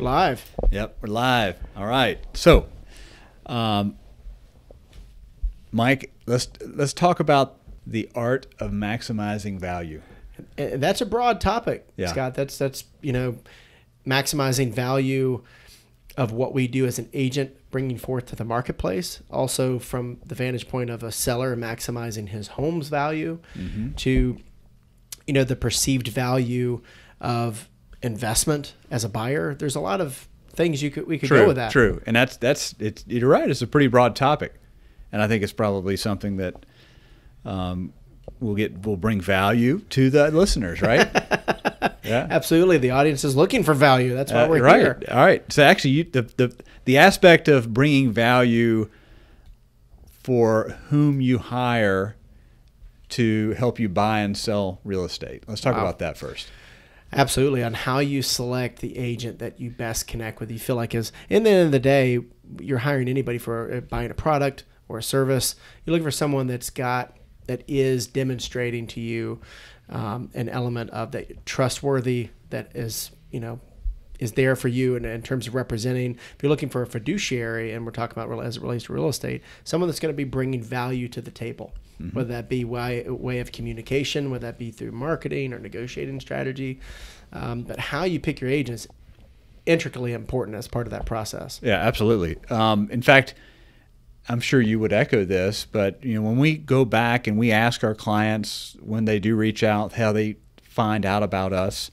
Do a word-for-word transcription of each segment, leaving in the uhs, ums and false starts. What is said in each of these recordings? We're live. Yep, we're live. All right. So, um, Mike, let's let's talk about the art of maximizing value. And that's a broad topic, yeah. Scott. That's that's you know, maximizing value of what we do as an agent, bringing forth to the marketplace. Also, from the vantage point of a seller, maximizing his home's value mm-hmm. to, you know, the perceived value of investment as a buyer. There's a lot of things you could we could true, go with that. True, and that's that's it's you're right. It's a pretty broad topic, and I think it's probably something that um, will get will bring value to the listeners, right? Yeah, absolutely. The audience is looking for value. That's why uh, we're right. here. All right. So actually, you, the the the aspect of bringing value for whom you hire to help you buy and sell real estate. Let's talk wow. about that first. Absolutely, on how you select the agent that you best connect with, you feel like is. And then at the end of the day, you're hiring anybody for buying a product or a service. You're looking for someone that's got, that is demonstrating to you um, an element of that trustworthy, that is, you know, is there for you in, in terms of representing. If you're looking for a fiduciary, and we're talking about as it relates to real estate, someone that's going to be bringing value to the table, mm-hmm. whether that be way, way of communication, whether that be through marketing or negotiating strategy. Um, but how you pick your agent is intricately important as part of that process. Yeah, absolutely. Um, in fact, I'm sure you would echo this, but you know, when we go back and we ask our clients when they do reach out, how they find out about us,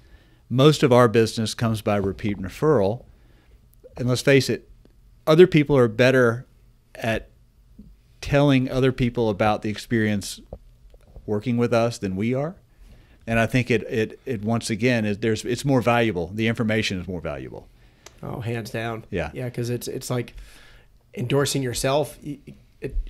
most of our business comes by repeat and referral. And let's face it, other people are better at telling other people about the experience working with us than we are. And I think it, it, it once again, is there's it's more valuable. The information is more valuable. Oh, hands down. Yeah. Yeah, because it's, it's like endorsing yourself. It,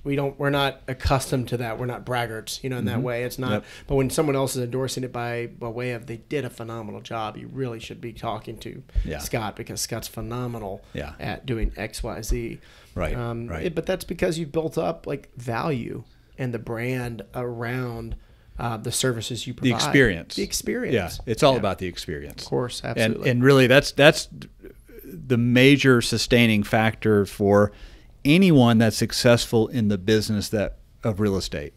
we don't, we're not accustomed to that. We're not braggarts, you know, in mm-hmm. that way. It's not, yep. but when someone else is endorsing it by, by way of they did a phenomenal job, you really should be talking to yeah. Scott, because Scott's phenomenal yeah. at doing X, Y, Z. Right, um, right. It, but that's because you've built up like value and the brand around uh, the services you provide. The experience. The experience. Yeah, it's all yeah. about the experience. Of course, absolutely. And, and really that's, that's the major sustaining factor for anyone that's successful in the business that of real estate.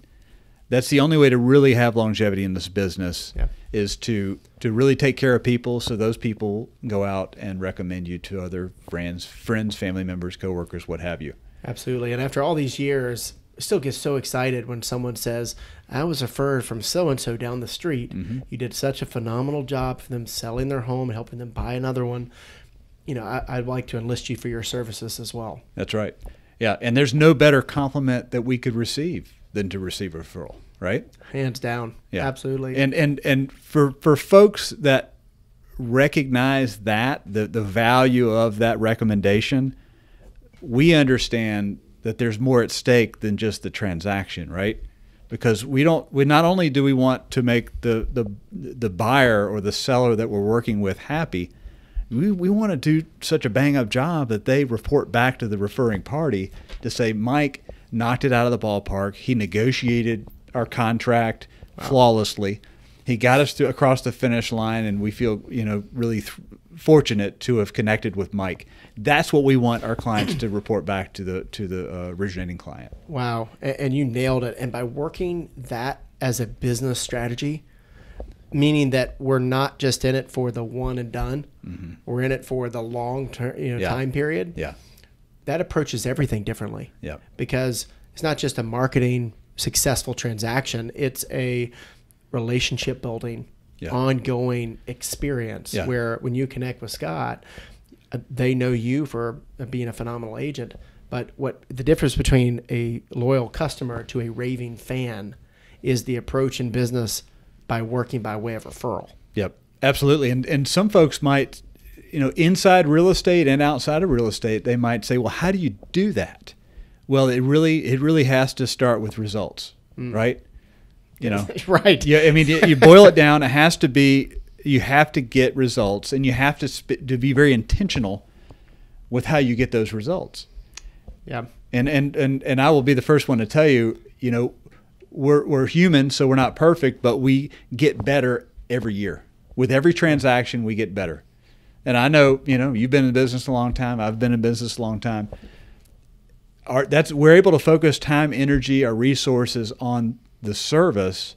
That's the only way to really have longevity in this business yeah. is to to really take care of people, so those people go out and recommend you to other friends, friends, family members, coworkers, what have you. Absolutely. And after all these years, I still get so excited when someone says, I was referred from so-and-so down the street. Mm-hmm. You did such a phenomenal job for them selling their home and helping them buy another one. You know, I, I'd like to enlist you for your services as well. That's right. Yeah, and there's no better compliment that we could receive than to receive a referral, right? Hands down. Yeah, absolutely. And and and for for folks that recognize that the the value of that recommendation, we understand that there's more at stake than just the transaction, right? Because we don't we not only do we want to make the the the buyer or the seller that we're working with happy. We, we want to do such a bang-up job that they report back to the referring party to say, Mike knocked it out of the ballpark. He negotiated our contract wow. flawlessly. He got us to, across the finish line, and we feel you know really th fortunate to have connected with Mike. That's what we want our clients to report back to the, to the uh, originating client. Wow, and, and you nailed it. And by working that as a business strategy, meaning that we're not just in it for the one and done. Mm-hmm. We're in it for the long term, you know, yeah. time period. Yeah. That approaches everything differently. Yeah. Because it's not just a marketing successful transaction. It's a relationship building, yeah. ongoing experience yeah. where when you connect with Scott, they know you for being a phenomenal agent. But what the difference between a loyal customer to a raving fan is the approach in business by working by way of referral. Yep, absolutely. And and some folks might, you know, inside real estate and outside of real estate, they might say, well, how do you do that? Well, it really it really has to start with results, mm. right? You know, right? Yeah, I mean, you, you boil it down. It has to be you have to get results, and you have to sp to be very intentional with how you get those results. Yeah. And and and and I will be the first one to tell you, you know. We're, we're human, so we're not perfect, but we get better every year. With every transaction, we get better. And I know, you know, you've been in business a long time. I've been in business a long time. Our, that's, we're able to focus time, energy, our resources on the service.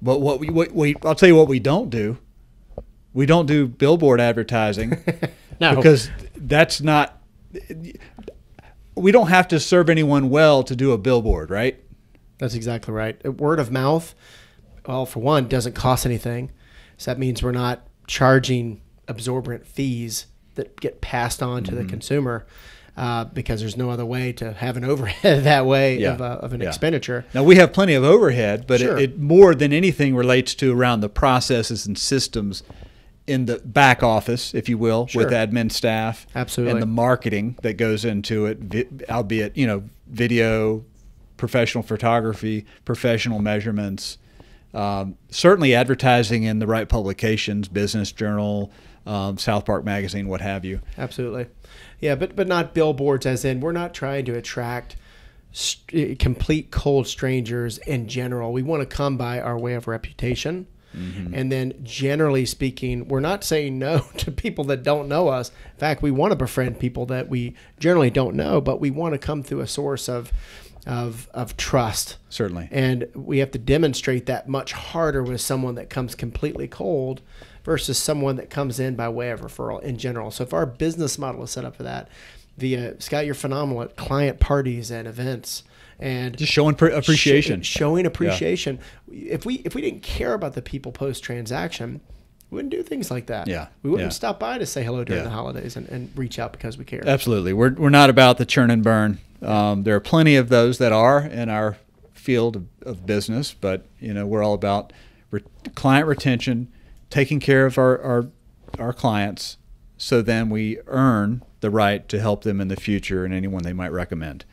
But what we, what we, I'll tell you what we don't do. We don't do billboard advertising. No. Because that's not, we don't have to serve anyone well to do a billboard, right? That's exactly right. Word of mouth, well, for one, doesn't cost anything. So that means we're not charging absorbent fees that get passed on to mm-hmm. the consumer uh, because there's no other way to have an overhead that way yeah. of, a, of an yeah. expenditure. Now, we have plenty of overhead, but sure. it, it more than anything relates to around the processes and systems in the back office, if you will, sure. with admin staff. Absolutely. And the marketing that goes into it, albeit, you know, video, professional photography, professional measurements, um, certainly advertising in the right publications, Business Journal, um, South Park Magazine, what have you. Absolutely. Yeah, but, but not billboards as in we're not trying to attract st complete cold strangers in general. We want to come by our way of reputation. Mm-hmm. And then generally speaking, we're not saying no to people that don't know us. In fact, we want to befriend people that we generally don't know, but we want to come through a source of of of trust. Certainly. And we have to demonstrate that much harder with someone that comes completely cold versus someone that comes in by way of referral in general. So if our business model is set up for that, the, Scott, you're phenomenal at client parties and events. And just showing appreciation, sh showing appreciation. Yeah. If we if we didn't care about the people post transaction, we wouldn't do things like that. Yeah, we wouldn't yeah. stop by to say hello during yeah. the holidays and, and reach out because we care. Absolutely, we're we're not about the churn and burn. Um, there are plenty of those that are in our field of, of business, but you know we're all about re client retention, taking care of our, our our clients, so then we earn the right to help them in the future and anyone they might recommend.